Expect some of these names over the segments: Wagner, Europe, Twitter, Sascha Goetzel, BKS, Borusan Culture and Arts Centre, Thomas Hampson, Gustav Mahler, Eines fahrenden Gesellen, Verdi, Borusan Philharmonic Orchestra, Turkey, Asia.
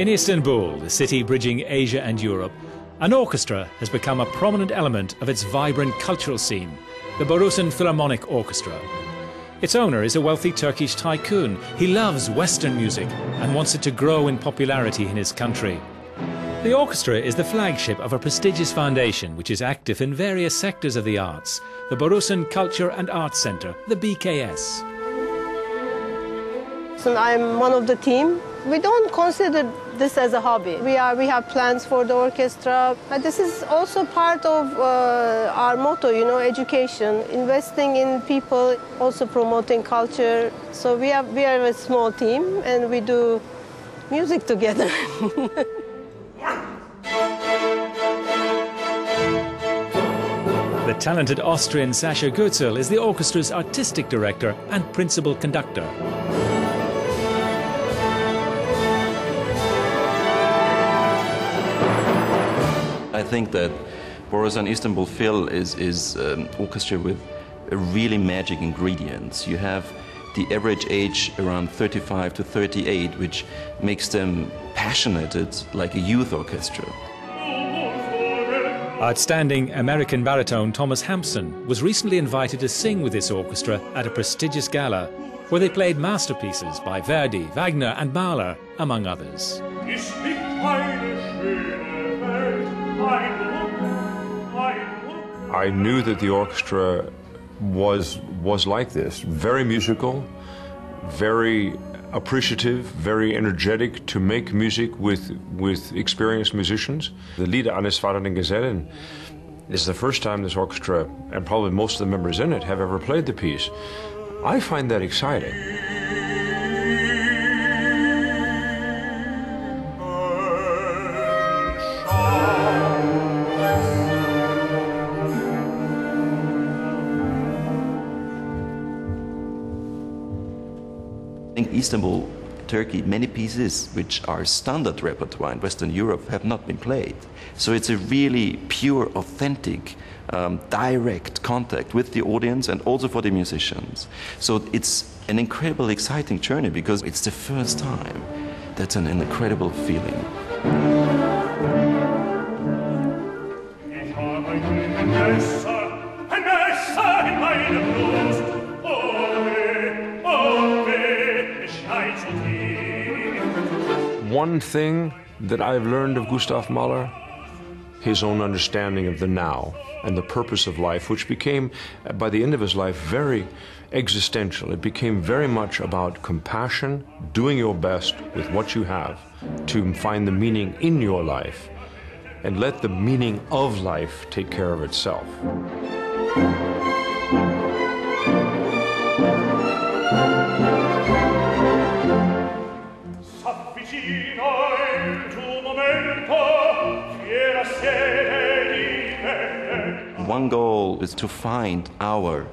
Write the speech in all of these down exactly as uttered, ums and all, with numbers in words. In Istanbul, the city bridging Asia and Europe, an orchestra has become a prominent element of its vibrant cultural scene, the Borusan Philharmonic Orchestra. Its owner is a wealthy Turkish tycoon. He loves Western music and wants it to grow in popularity in his country. The orchestra is the flagship of a prestigious foundation which is active in various sectors of the arts, the Borusan Culture and Arts Centre, the B K S. So I'm one of the team. We don't consider this as a hobby. We, are, we have plans for the orchestra. But this is also part of uh, our motto, you know, education, investing in people, also promoting culture. So we are, we are a small team and we do music together. The talented Austrian Sascha Goetzel is the orchestra's artistic director and principal conductor. I think that Borusan Istanbul Phil is, is an orchestra with really magic ingredients. You have the average age around thirty-five to thirty-eight, which makes them passionate, it's like a youth orchestra. Outstanding American baritone Thomas Hampson was recently invited to sing with this orchestra at a prestigious gala, where they played masterpieces by Verdi, Wagner and Mahler, among others. I knew that the orchestra was, was like this, very musical, very appreciative, very energetic to make music with, with experienced musicians. The lead, Eines fahrenden Gesellen, is the first time this orchestra, and probably most of the members in it, have ever played the piece. I find that exciting. In Istanbul, Turkey, many pieces which are standard repertoire in Western Europe have not been played. So it's a really pure, authentic, um, direct contact with the audience and also for the musicians. So it's an incredibly exciting journey because it's the first time. That's an incredible feeling. One thing that I've learned of Gustav Mahler, his own understanding of the now and the purpose of life, which became, by the end of his life, very existential. It became very much about compassion, doing your best with what you have to find the meaning in your life and let the meaning of life take care of itself. One goal is to find our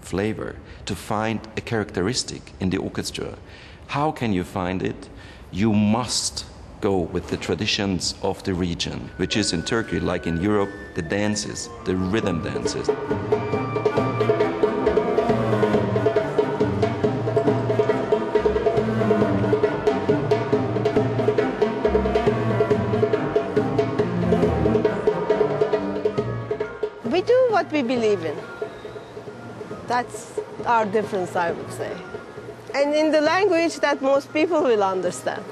flavor, to find a characteristic in the orchestra. How can you find it? You must go with the traditions of the region, which is in Turkey, like in Europe, the dances, the rhythm dances. We do what we believe in. That's our difference, I would say. And in the language that most people will understand.